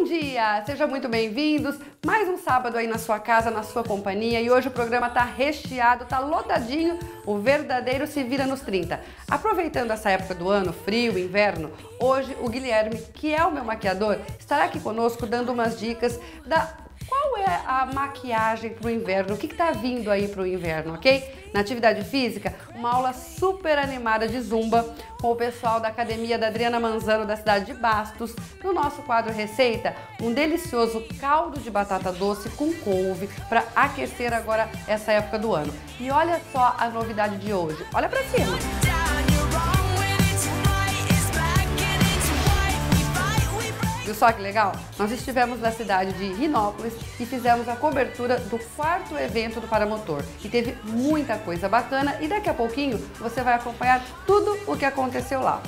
Bom dia! Sejam muito bem-vindos. Mais um sábado aí na sua casa, na sua companhia. E hoje o programa tá recheado, tá lotadinho. O verdadeiro se vira nos 30. Aproveitando essa época do ano, frio, inverno, hoje o Guilherme, que é o meu maquiador, estará aqui conosco dando umas dicas da... Qual é a maquiagem para o inverno? O que está vindo aí para o inverno, ok? Na atividade física, uma aula super animada de Zumba com o pessoal da academia da Adriana Manzano da cidade de Bastos. No nosso quadro Receita, um delicioso caldo de batata doce com couve para aquecer agora essa época do ano. E olha só a novidade de hoje, olha para cima! Viu só que legal? Nós estivemos na cidade de Rinópolis e fizemos a cobertura do quarto evento do Paramotor. E teve muita coisa bacana e daqui a pouquinho você vai acompanhar tudo o que aconteceu lá.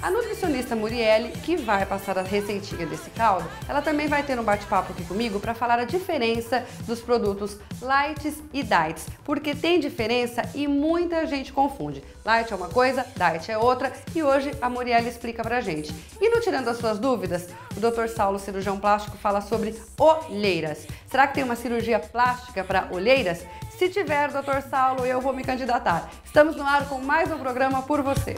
A nutricionista Murielle, que vai passar a receitinha desse caldo, ela também vai ter um bate-papo aqui comigo para falar a diferença dos produtos lights e diets, porque tem diferença e muita gente confunde. Light é uma coisa, diet é outra, e hoje a Murielle explica pra gente. E no Tirando as Suas Dúvidas, o Dr. Saulo, cirurgião plástico, fala sobre olheiras. Será que tem uma cirurgia plástica para olheiras? Se tiver, Dr. Saulo, eu vou me candidatar. Estamos no ar com mais um programa Por Você.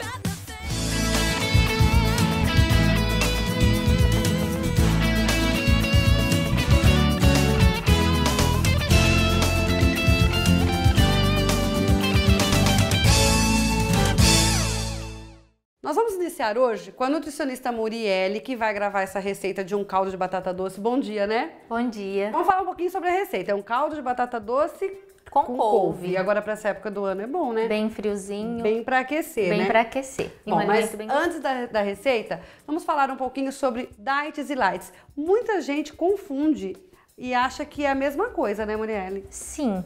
Nós vamos iniciar hoje com a nutricionista Murielle, que vai gravar essa receita de um caldo de batata doce. Bom dia, né? Bom dia. Vamos falar um pouquinho sobre a receita. É um caldo de batata doce com couve. E agora para essa época do ano é bom, né? Bem friozinho. Bem para aquecer, né? Bem para aquecer. Bom, mas antes da receita, vamos falar um pouquinho sobre diets e lights. Muita gente confunde e acha que é a mesma coisa, né, Murielle? Sim.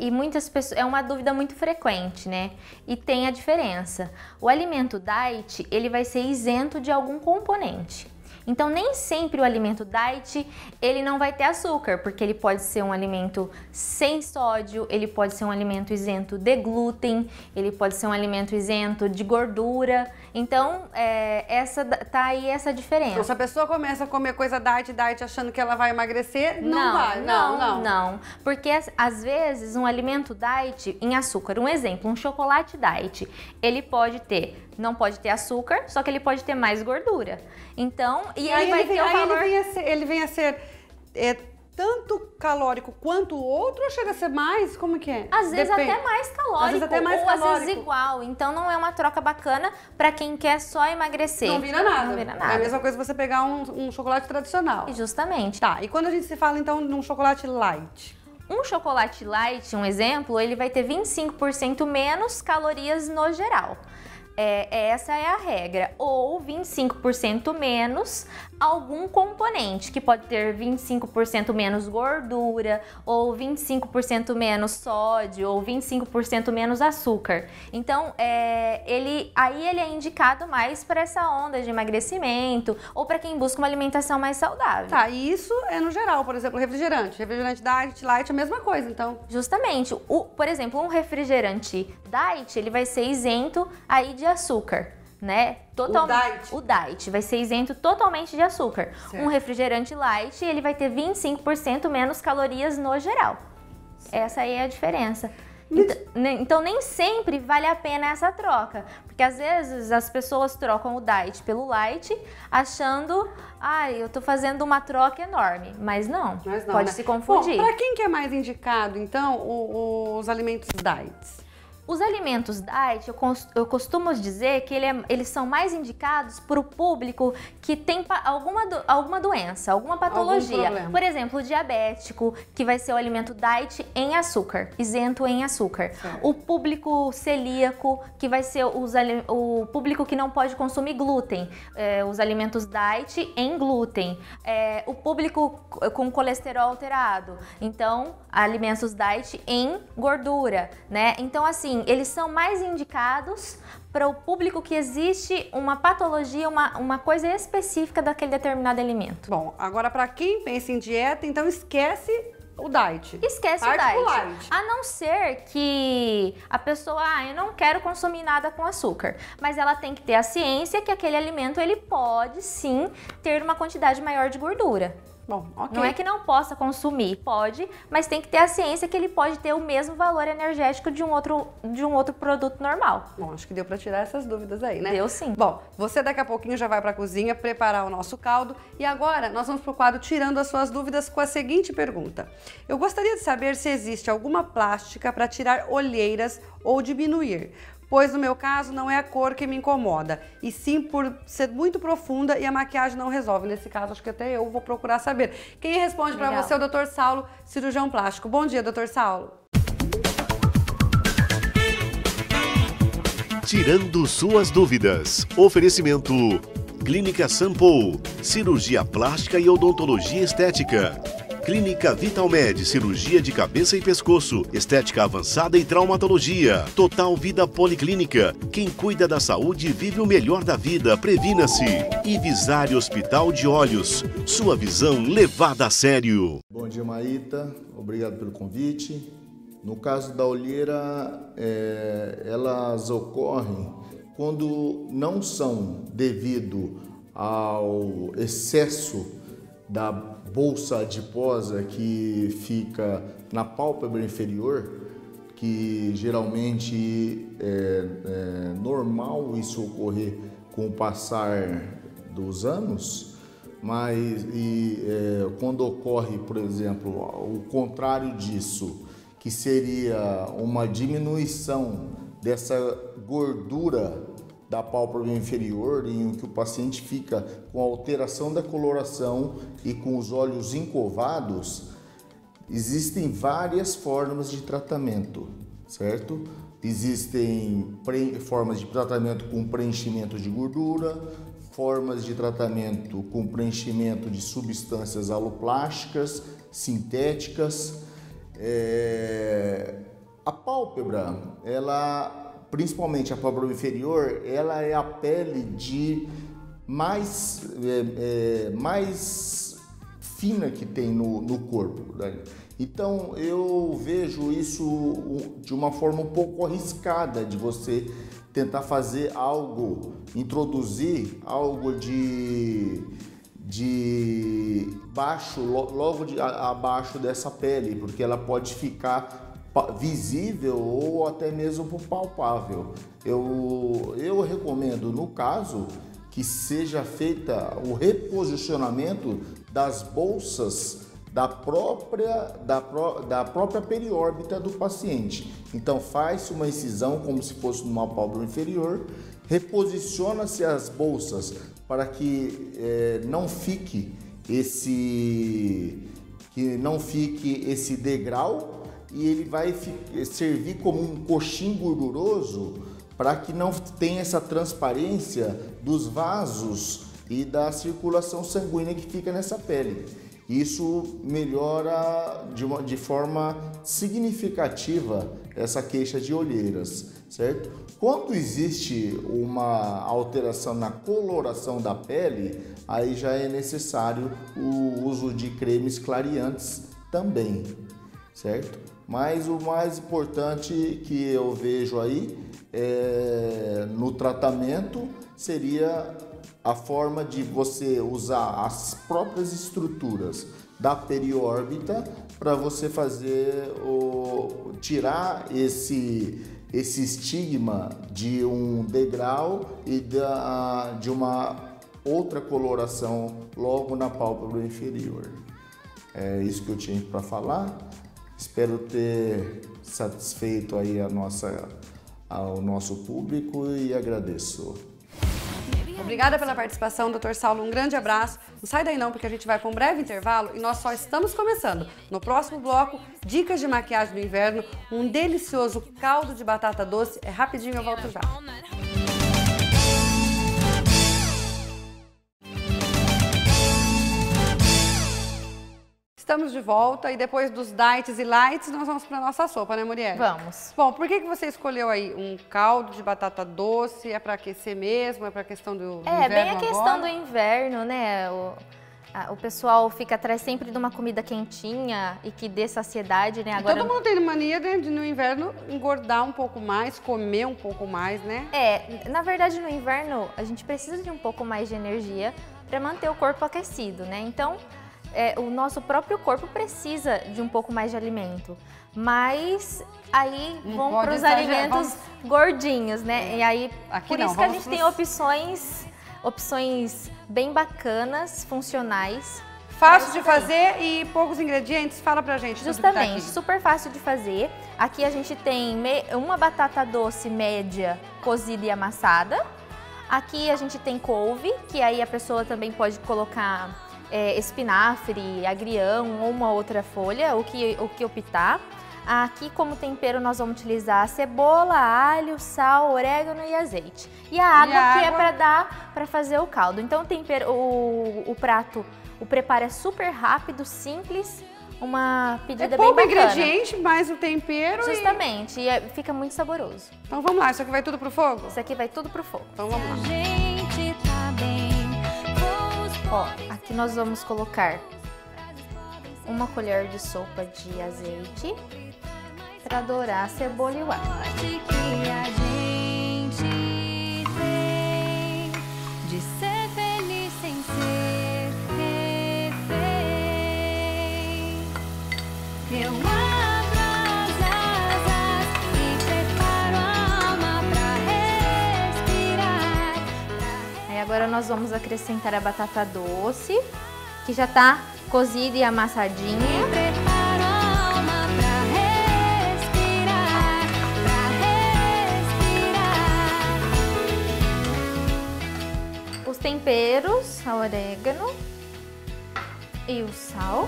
E muitas pessoas, é uma dúvida muito frequente, né? E tem a diferença. O alimento diet, ele vai ser isento de algum componente. Então, nem sempre o alimento diet, ele não vai ter açúcar, porque ele pode ser um alimento sem sódio, ele pode ser um alimento isento de glúten, ele pode ser um alimento isento de gordura. Então, tá aí essa diferença. Então, se a pessoa começa a comer coisa diet, achando que ela vai emagrecer, não vai. Porque, às vezes, um alimento diet em açúcar, um exemplo, um chocolate diet, ele pode ter... Não pode ter açúcar, só que ele pode ter mais gordura. Então, ele vem a ser tanto calórico quanto o outro, ou chega a ser mais? Como que é? Às vezes até mais calórico, às vezes igual. Então não é uma troca bacana pra quem quer só emagrecer. Não vira nada. Não vira nada. É a mesma coisa você pegar um chocolate tradicional. Justamente. Tá, e quando a gente se fala então de um chocolate light? Um chocolate light, um exemplo, ele vai ter 25% menos calorias no geral. Essa é a regra, ou 25% menos algum componente, que pode ter 25% menos gordura, ou 25% menos sódio, ou 25% menos açúcar. Então, ele é indicado mais para essa onda de emagrecimento, ou para quem busca uma alimentação mais saudável. Tá, e isso é no geral, por exemplo, refrigerante. Refrigerante diet, light, é a mesma coisa, então? Justamente. Por exemplo, um refrigerante diet, ele vai ser isento aí de açúcar, né? Totalmente. O diet vai ser isento totalmente de açúcar. Certo. Um refrigerante light, ele vai ter 25% menos calorias no geral. Certo. Essa aí é a diferença. Então, nem sempre vale a pena essa troca, porque às vezes as pessoas trocam o diet pelo light, achando, eu tô fazendo uma troca enorme, mas não pode, né? Se confundir. Bom, pra quem que é mais indicado, então, os alimentos diets? Os alimentos diet, eu costumo dizer que eles são mais indicados para o público que tem alguma doença, alguma patologia. Por exemplo, o diabético, que vai ser o alimento diet em açúcar, isento em açúcar. Certo. O público celíaco, que vai ser o público que não pode consumir glúten, os alimentos diet em glúten. O público com colesterol alterado, então alimentos diet em gordura, né? Então, assim, eles são mais indicados para o público que existe uma patologia, uma coisa específica daquele determinado alimento. Bom, agora para quem pensa em dieta, então esquece o diet. Esquece o diet. A não ser que a pessoa, eu não quero consumir nada com açúcar, mas ela tem que ter a ciência que aquele alimento ele pode sim ter uma quantidade maior de gordura. Bom, okay. Não é que não possa consumir, pode, mas tem que ter a ciência que ele pode ter o mesmo valor energético de um outro produto normal. Bom, acho que deu pra tirar essas dúvidas aí, né? Deu sim. Bom, você daqui a pouquinho já vai pra cozinha preparar o nosso caldo e agora nós vamos pro quadro Tirando as Suas Dúvidas com a seguinte pergunta. Eu gostaria de saber se existe alguma plástica pra tirar olheiras ou diminuir, pois no meu caso não é a cor que me incomoda, e sim por ser muito profunda e a maquiagem não resolve. Nesse caso, acho que até eu vou procurar saber. Quem responde para você é o Dr. Saulo, cirurgião plástico. Bom dia, Dr. Saulo. Tirando suas dúvidas. Oferecimento Clínica Sampo, cirurgia plástica e odontologia estética. Clínica Vitalmed, cirurgia de cabeça e pescoço, estética avançada e traumatologia. Total Vida Policlínica, quem cuida da saúde vive o melhor da vida, previna-se. E Visari Hospital de Olhos, sua visão levada a sério. Bom dia, Maíta, obrigado pelo convite. No caso da olheira, elas ocorrem quando não são devido ao excesso da bolsa adiposa que fica na pálpebra inferior, que geralmente é normal isso ocorrer com o passar dos anos, mas quando ocorre, por exemplo, o contrário disso, que seria uma diminuição dessa gordura da pálpebra inferior, em que o paciente fica com alteração da coloração e com os olhos encovados, existem várias formas de tratamento, certo? Existem formas de tratamento com preenchimento de gordura, formas de tratamento com preenchimento de substâncias aloplásticas, sintéticas. A pálpebra, ela... principalmente a pálpebra inferior, ela é a pele de mais fina que tem no corpo. Né? Então eu vejo isso de uma forma um pouco arriscada de você tentar fazer algo, introduzir algo de baixo, logo abaixo dessa pele, porque ela pode ficar visível ou até mesmo palpável. Eu recomendo, no caso, que seja feita o reposicionamento das bolsas da própria periórbita do paciente. Então faz-se uma incisão como se fosse numa pálpebra inferior, reposiciona-se as bolsas para que não fique esse degrau, e ele vai servir como um coxim gorduroso para que não tenha essa transparência dos vasos e da circulação sanguínea que fica nessa pele. Isso melhora de forma significativa essa queixa de olheiras, certo? Quando existe uma alteração na coloração da pele, aí já é necessário o uso de cremes clareantes também, certo? Mas o mais importante que eu vejo aí no tratamento seria a forma de você usar as próprias estruturas da periórbita para você fazer tirar esse estigma de um degrau e de uma outra coloração logo na pálpebra inferior. É isso que eu tinha para falar. Espero ter satisfeito aí o nosso público e agradeço. Obrigada pela participação, Dr. Saulo. Um grande abraço. Não sai daí não, porque a gente vai para um breve intervalo e nós só estamos começando. No próximo bloco, dicas de maquiagem do inverno, um delicioso caldo de batata doce. É rapidinho, eu volto já. Estamos de volta e depois dos diets e lights nós vamos para nossa sopa, né, Murielle? Vamos. Bom, por que você escolheu aí um caldo de batata doce? É para aquecer mesmo? É para a questão do inverno? É bem a questão do inverno, né? O pessoal fica atrás sempre de uma comida quentinha e que dê saciedade, né? Agora... Todo mundo tem mania de, no inverno, engordar um pouco mais, comer um pouco mais, né? É, na verdade, no inverno, a gente precisa de um pouco mais de energia para manter o corpo aquecido, né? Então, o nosso próprio corpo precisa de um pouco mais de alimento. Mas aí vão para os alimentos gordinhos, né? E aí, por isso que a gente tem opções bem bacanas, funcionais. Fácil de fazer e poucos ingredientes? Fala pra gente. Justamente, super fácil de fazer. Aqui a gente tem uma batata doce média cozida e amassada. Aqui a gente tem couve, que aí a pessoa também pode colocar espinafre, agrião ou uma outra folha, o que optar. Aqui, como tempero, nós vamos utilizar cebola, alho, sal, orégano e azeite. E a água que é para dar, para fazer o caldo. Então, o preparo é super rápido, simples, uma pedida bem bacana. Pouco ingrediente, mais o tempero. Justamente, e fica muito saboroso. Então vamos lá, isso aqui vai tudo pro fogo? Isso aqui vai tudo pro fogo. Então vamos lá. Ó, aqui nós vamos colocar uma colher de sopa de azeite para dourar a cebola e o alho. Aí agora nós vamos acrescentar a batata doce, que já tá cozida e amassadinha. Os temperos, o orégano e o sal.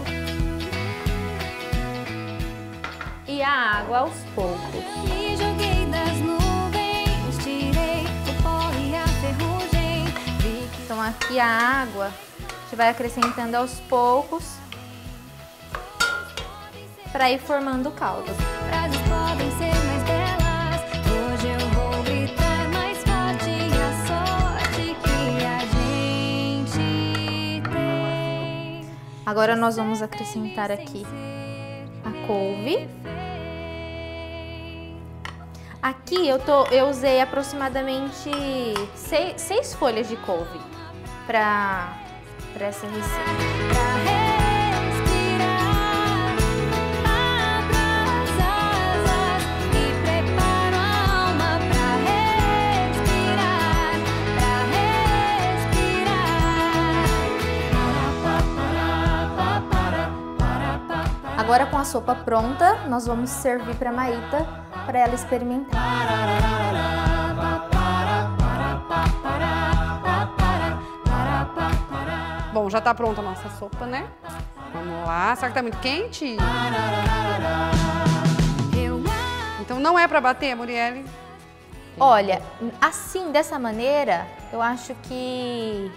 E a água aos poucos. Então aqui a água a gente vai acrescentando aos poucos para ir formando o caldo. Agora nós vamos acrescentar aqui a couve. Aqui eu usei aproximadamente 6 folhas de couve para essa receita. Agora, com a sopa pronta, nós vamos servir para a Maíta, para ela experimentar. Bom, já tá pronta a nossa sopa, né? Vamos lá. Será que tá muito quente? Então não é pra bater, Murielle? Olha, assim, dessa maneira, eu acho que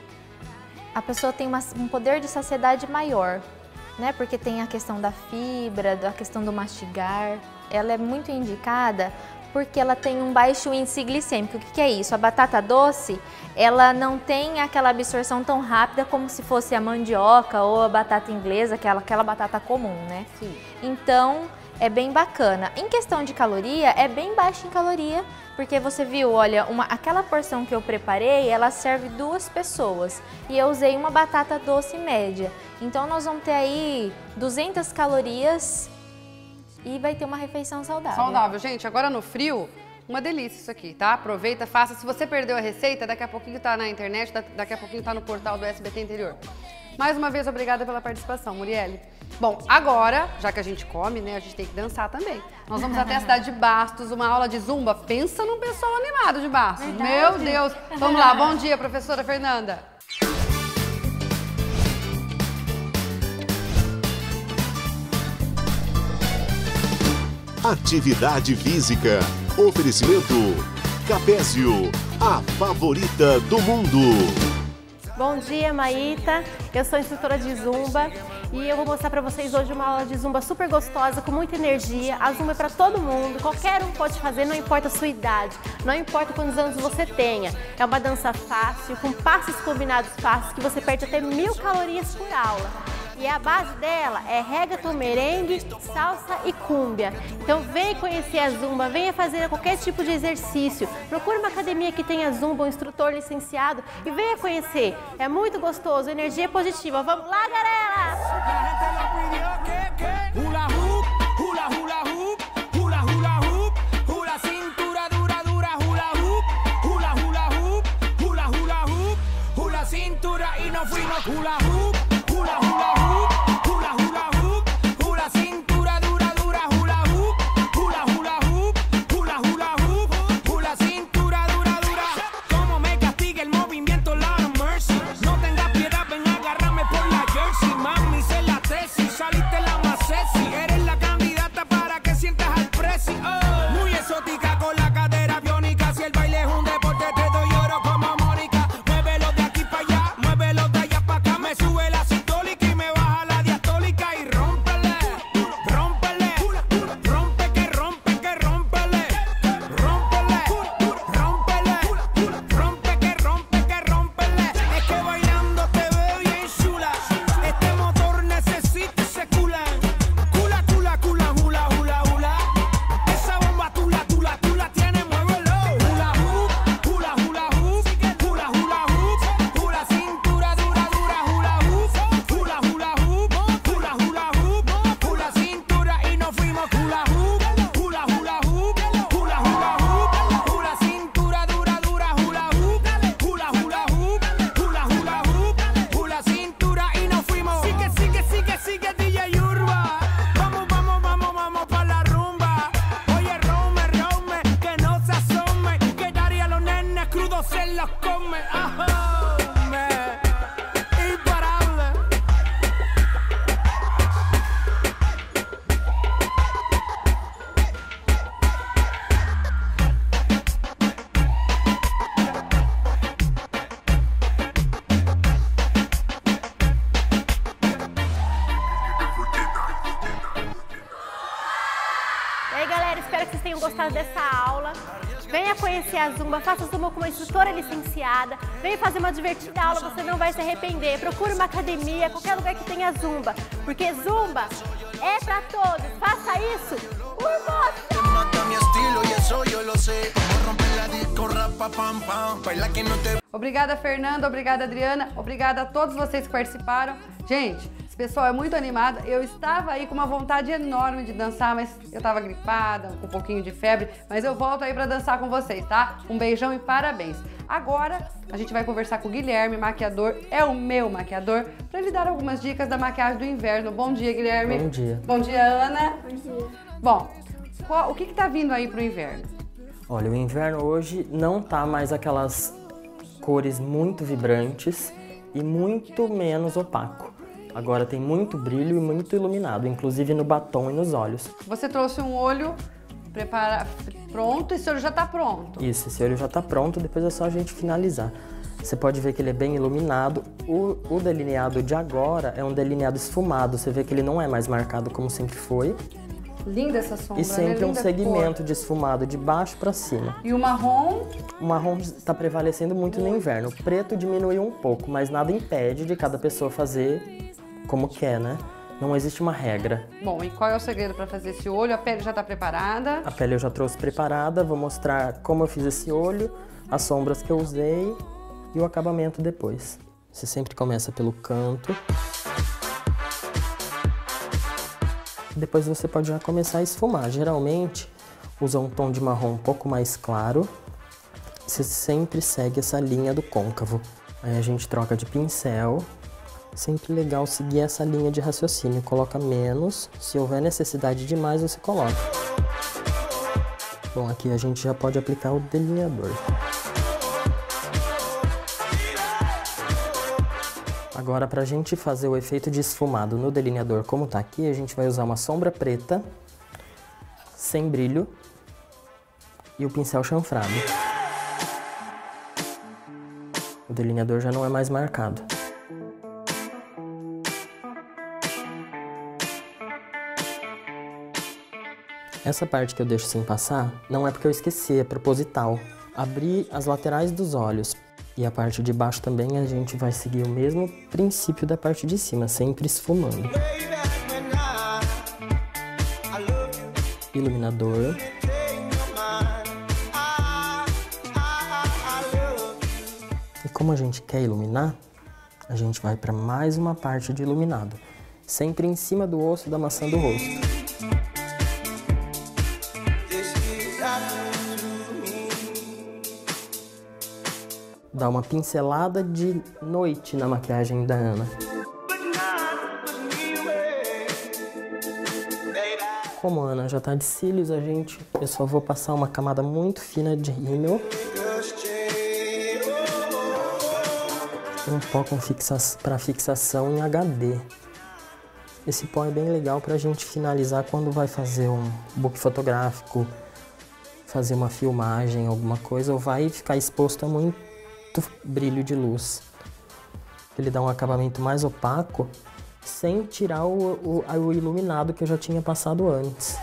a pessoa tem um poder de saciedade maior, né? Porque tem a questão da fibra, da questão do mastigar. Ela é muito indicada porque ela tem um baixo índice glicêmico. O que é isso? A batata doce, ela não tem aquela absorção tão rápida como se fosse a mandioca ou a batata inglesa, aquela batata comum, né? Sim. Então, é bem bacana. Em questão de caloria, é bem baixa em caloria, porque você viu, olha, aquela porção que eu preparei, ela serve 2 pessoas. E eu usei uma batata doce média. Então, nós vamos ter aí 200 calorias... E vai ter uma refeição saudável. Saudável, gente. Agora no frio, uma delícia isso aqui, tá? Aproveita, faça. Se você perdeu a receita, daqui a pouquinho tá na internet, daqui a pouquinho tá no portal do SBT Interior. Mais uma vez, obrigada pela participação, Murielle. Bom, agora, já que a gente come, né, a gente tem que dançar também. Nós vamos até a cidade de Bastos, uma aula de zumba. Pensa num pessoal animado de Bastos. Verdade. Meu Deus. Vamos lá, bom dia, professora Fernanda. Atividade física. Oferecimento Capésio, a favorita do mundo. Bom dia, Maíta. Eu sou instrutora de Zumba e eu vou mostrar pra vocês hoje uma aula de Zumba super gostosa, com muita energia. A Zumba é pra todo mundo, qualquer um pode fazer, não importa a sua idade, não importa quantos anos você tenha. É uma dança fácil, com passos combinados fáceis, que você perde até 1000 calorias por aula. E a base dela é reggaeton, merengue, salsa e cúmbia. Então vem conhecer a Zumba, venha fazer qualquer tipo de exercício. Procure uma academia que tenha Zumba, um instrutor licenciado e venha conhecer. É muito gostoso, energia positiva. Vamos lá, galera! Gostado dessa aula, venha conhecer a Zumba, faça Zumba com uma instrutora licenciada, venha fazer uma divertida aula, você não vai se arrepender. Procure uma academia, qualquer lugar que tenha Zumba, porque Zumba é pra todos. Faça isso por você! Obrigada, Fernanda, obrigada, Adriana, obrigada a todos vocês que participaram. Gente, pessoal, é muito animado. Eu estava aí com uma vontade enorme de dançar, mas eu estava gripada, com um pouquinho de febre, mas eu volto aí para dançar com vocês, tá? Um beijão e parabéns. Agora, a gente vai conversar com o Guilherme, maquiador, é o meu maquiador, para ele dar algumas dicas da maquiagem do inverno. Bom dia, Guilherme. Bom dia. Bom dia, Ana. Bom dia. Bom, o que tá vindo aí pro inverno? Olha, o inverno hoje não tá mais aquelas cores muito vibrantes e muito menos opaco. Agora tem muito brilho e muito iluminado, inclusive no batom e nos olhos. Você trouxe um olho pronto, esse olho já está pronto? Isso, esse olho já está pronto, depois é só a gente finalizar. Você pode ver que ele é bem iluminado. O delineado de agora é um delineado esfumado, você vê que ele não é mais marcado como sempre foi. Linda essa sombra, e sempre um segmento de esfumado de baixo para cima. E o marrom? O marrom está prevalecendo muito no inverno. O preto diminuiu um pouco, mas nada impede de cada pessoa fazer como quer, né? Não existe uma regra. Bom, e qual é o segredo para fazer esse olho? A pele já está preparada? A pele eu já trouxe preparada, vou mostrar como eu fiz esse olho, as sombras que eu usei e o acabamento depois. Você sempre começa pelo canto. Depois você pode já começar a esfumar. Geralmente, usa um tom de marrom um pouco mais claro. Você sempre segue essa linha do côncavo. Aí a gente troca de pincel. Sempre legal seguir essa linha de raciocínio, coloca menos, se houver necessidade de mais você coloca. Bom, aqui a gente já pode aplicar o delineador. Agora, para a gente fazer o efeito de esfumado no delineador como está aqui, a gente vai usar uma sombra preta, sem brilho e o pincel chanfrado. O delineador já não é mais marcado. Essa parte que eu deixo sem passar não é porque eu esqueci, é proposital. Abrir as laterais dos olhos e a parte de baixo também a gente vai seguir o mesmo princípio da parte de cima, sempre esfumando. Iluminador. E como a gente quer iluminar, a gente vai para mais uma parte de iluminado, sempre em cima do osso da maçã do rosto. Dá uma pincelada de noite na maquiagem da Ana. Como a Ana já tá de cílios, eu só vou passar uma camada muito fina de rímel. Um pó para fixação em HD. Esse pó é bem legal para a gente finalizar quando vai fazer um book fotográfico, fazer uma filmagem, alguma coisa, ou vai ficar exposto a muito brilho de luz. Ele dá um acabamento mais opaco, sem tirar o iluminado que eu já tinha passado antes.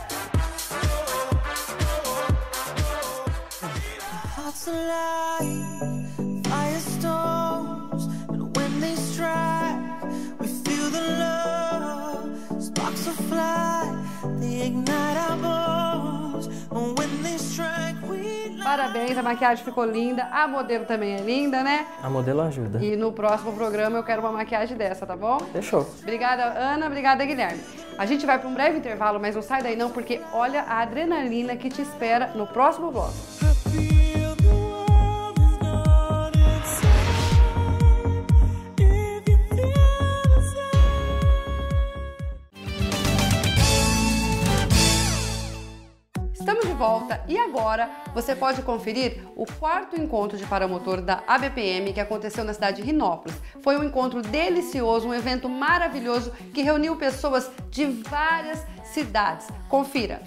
Parabéns, a maquiagem ficou linda, a modelo também é linda, né? A modelo ajuda. E no próximo programa eu quero uma maquiagem dessa, tá bom? Fechou. Obrigada, Ana. Obrigada, Guilherme. A gente vai para um breve intervalo, mas não sai daí não, porque olha a adrenalina que te espera no próximo bloco. Estamos de volta e agora você pode conferir o 4º encontro de paramotor da ABPM que aconteceu na cidade de Rinópolis. Foi um encontro delicioso, um evento maravilhoso que reuniu pessoas de várias cidades. Confira!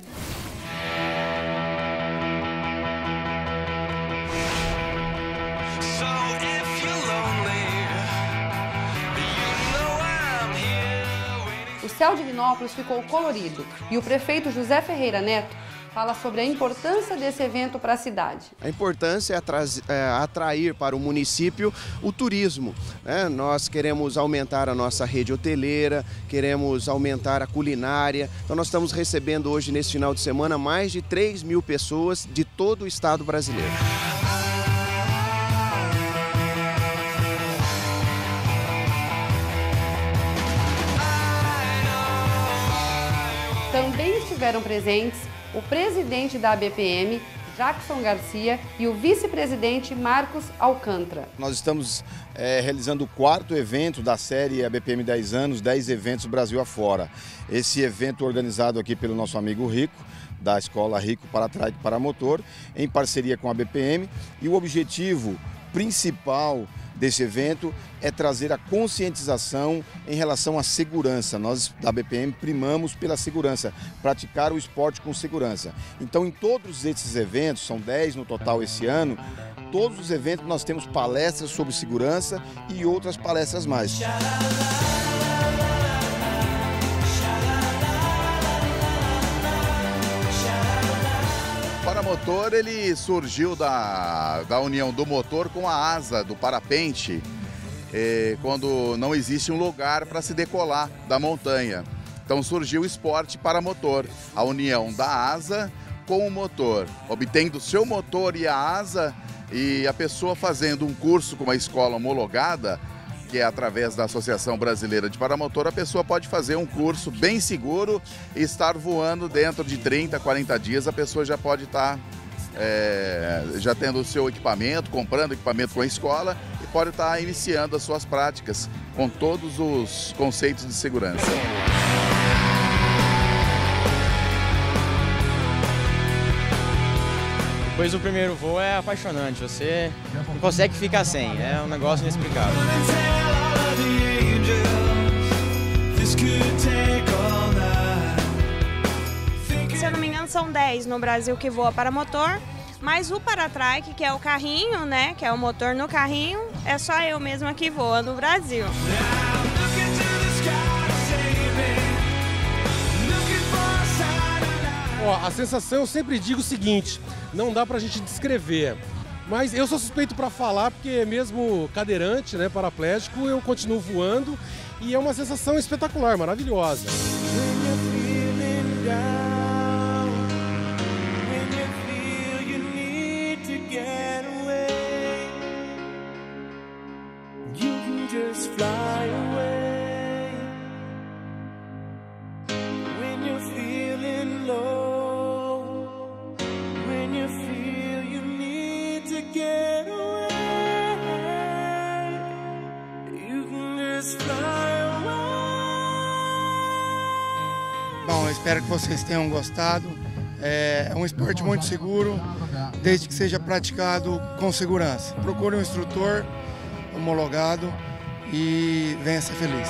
O céu de Rinópolis ficou colorido e o prefeito José Ferreira Neto fala sobre a importância desse evento para a cidade. A importância é atrair para o município o turismo, né? Nós queremos aumentar a nossa rede hoteleira, queremos aumentar a culinária. Então nós estamos recebendo hoje, nesse final de semana, mais de 3 mil pessoas de todo o estado brasileiro. Também estiveram presentes o presidente da ABPM, Jackson Garcia, e o vice-presidente Marcos Alcântara. Nós estamos realizando o 4º evento da série ABPM 10 anos, 10 eventos Brasil afora. Esse evento organizado aqui pelo nosso amigo Rico, da escola Rico Paratrike Paramotor, em parceria com a ABPM, e o objetivo principal desse evento é trazer a conscientização em relação à segurança. Nós, da ABPM, primamos pela segurança, praticar o esporte com segurança. Então, em todos esses eventos, são 10 no total esse ano, todos os eventos nós temos palestras sobre segurança e outras palestras mais. O paramotor, ele surgiu da união do motor com a asa do parapente, quando não existe um lugar para se decolar da montanha. Então surgiu o esporte paramotor, a união da asa com o motor, obtendo o seu motor e a asa, e a pessoa fazendo um curso com uma escola homologada, que é através da Associação Brasileira de Paramotor, a pessoa pode fazer um curso bem seguro e estar voando dentro de 30, 40 dias. A pessoa já pode estar já tendo o seu equipamento, comprando equipamento com a escola e pode estar iniciando as suas práticas com todos os conceitos de segurança. Depois do primeiro voo é apaixonante, você não consegue ficar sem, é um negócio inexplicável. Se eu não me engano, são 10 no Brasil que voa para motor, mas o Paratrike, que é o carrinho, né, que é o motor no carrinho, é só eu mesma que voa no Brasil. A sensação, eu sempre digo o seguinte, não dá pra gente descrever, mas eu sou suspeito para falar porque mesmo cadeirante, né, paraplégico, eu continuo voando e é uma sensação espetacular, maravilhosa. Bom, eu espero que vocês tenham gostado. É um esporte muito seguro, desde que seja praticado com segurança. Procure um instrutor homologado e venha ser feliz.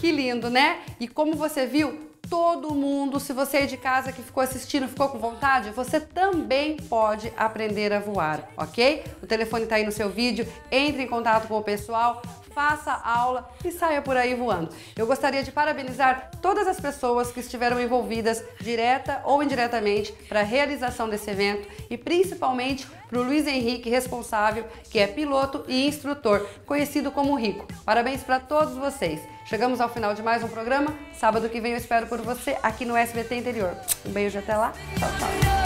Que lindo, né? E como você viu, todo mundo, se você é de casa que ficou assistindo, ficou com vontade, você também pode aprender a voar, ok? O telefone tá aí no seu vídeo, entre em contato com o pessoal, faça a aula e saia por aí voando. Eu gostaria de parabenizar todas as pessoas que estiveram envolvidas, direta ou indiretamente, para a realização desse evento e principalmente para o Luiz Henrique, responsável, que é piloto e instrutor, conhecido como Rico. Parabéns para todos vocês. Chegamos ao final de mais um programa. Sábado que vem eu espero por você aqui no SBT Interior. Um beijo, até lá. Tchau, tchau.